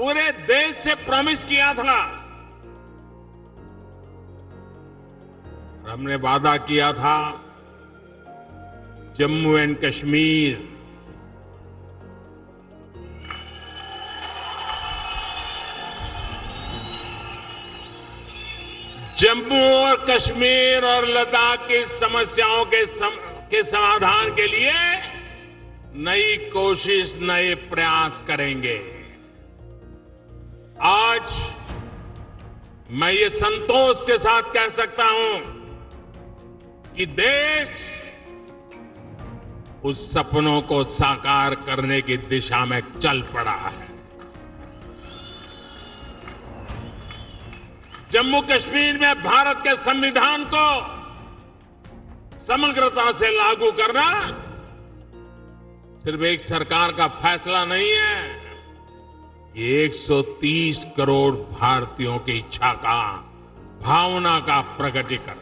पूरे देश से प्रॉमिस किया था, हमने वादा किया था जम्मू एंड कश्मीर और लद्दाख की समस्याओं के समाधान के लिए नई कोशिश, नए प्रयास करेंगे। आज मैं ये संतोष के साथ कह सकता हूं कि देश उस सपनों को साकार करने की दिशा में चल पड़ा है। जम्मू कश्मीर में भारत के संविधान को समग्रता से लागू करना सिर्फ एक सरकार का फैसला नहीं है, ये 130 करोड़ भारतीयों की इच्छा का, भावना का प्रकटीकरण।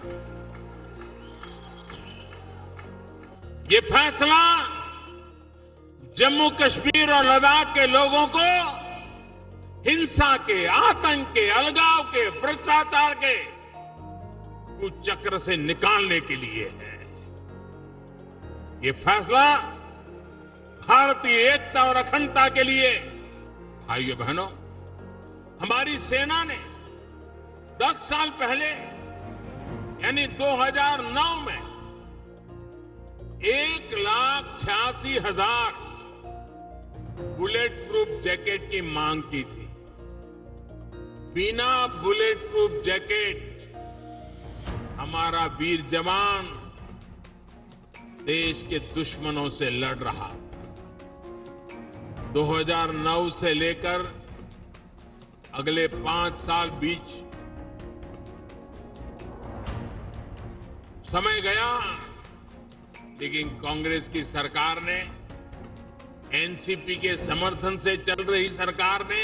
ये फैसला जम्मू कश्मीर और लद्दाख के लोगों को हिंसा के, आतंक के, अलगाव के, भ्रष्टाचार के कुचक्र से निकालने के लिए है। ये फैसला भारतीय एकता और अखंडता के लिए। भाइयों बहनों, हमारी सेना ने 10 साल पहले यानी 2009 में 1,86,000 बुलेट प्रूफ जैकेट की मांग की थी। बिना बुलेट प्रूफ जैकेट हमारा वीर जवान देश के दुश्मनों से लड़ रहा था। 2009 से लेकर अगले 5 साल बीच समय गया, लेकिन कांग्रेस की सरकार ने, एनसीपी के समर्थन से चल रही सरकार ने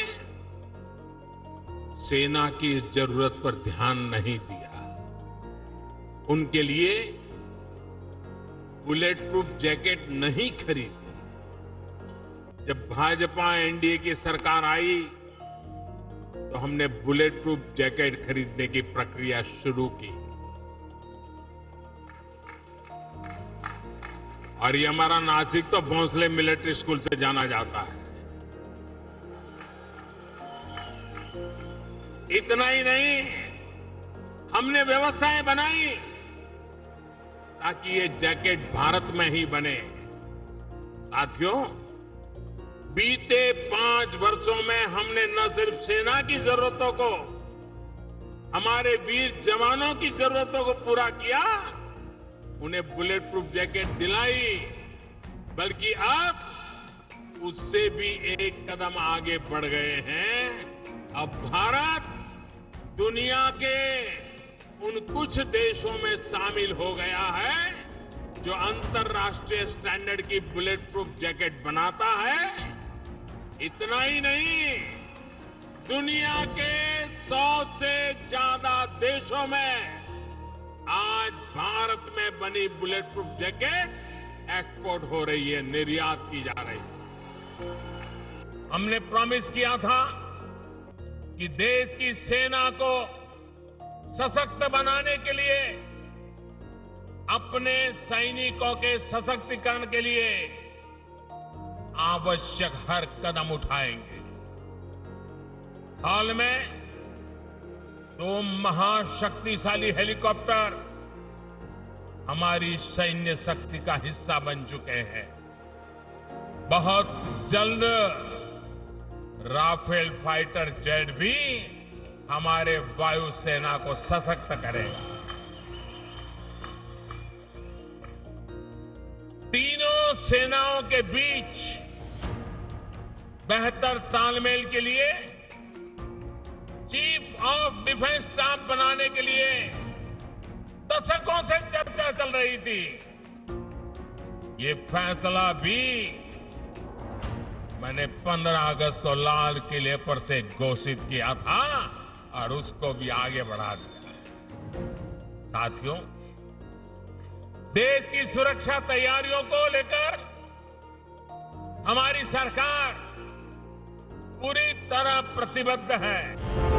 सेना की इस जरूरत पर ध्यान नहीं दिया। उनके लिए बुलेट प्रूफ जैकेट नहीं खरीदी। जब भाजपा एनडीए की सरकार आई तो हमने बुलेट प्रूफ जैकेट खरीदने की प्रक्रिया शुरू की और ये हमारा नासिक तो भोंसले मिलिट्री स्कूल से जाना जाता है। इतना ही नहीं, हमने व्यवस्थाएं बनाई ताकि ये जैकेट भारत में ही बने। साथियों, बीते 5 वर्षों में हमने न सिर्फ सेना की जरूरतों को, हमारे वीर जवानों की जरूरतों को पूरा किया, उन्हें बुलेट प्रूफ जैकेट दिलाई, बल्कि अब उससे भी एक कदम आगे बढ़ गए हैं। अब भारत दुनिया के उन कुछ देशों में शामिल हो गया है जो अंतर्राष्ट्रीय स्टैंडर्ड की बुलेट प्रूफ जैकेट बनाता है। इतना ही नहीं, दुनिया के 100 से ज्यादा देशों में आज भारत में बनी बुलेट प्रूफ जैकेट एक्सपोर्ट हो रही है, निर्यात की जा रही है। हमने प्रॉमिस किया था कि देश की सेना को सशक्त बनाने के लिए, अपने सैनिकों के सशक्तिकरण के लिए आवश्यक हर कदम उठाएंगे। हाल में 2 महाशक्तिशाली हेलीकॉप्टर हमारी सैन्य शक्ति का हिस्सा बन चुके हैं। बहुत जल्द राफेल फाइटर जेट भी हमारे वायुसेना को सशक्त करेगा। तीनों सेनाओं के बीच बेहतर तालमेल के लिए चीफ ऑफ डिफेंस स्टाफ बनाने के लिए दशकों से चर्चा चल रही थी। ये फैसला भी मैंने 15 अगस्त को लाल किले पर से घोषित किया था और उसको भी आगे बढ़ा दिया। साथियों, देश की सुरक्षा तैयारियों को लेकर हमारी सरकार पूरी तरह प्रतिबद्ध है।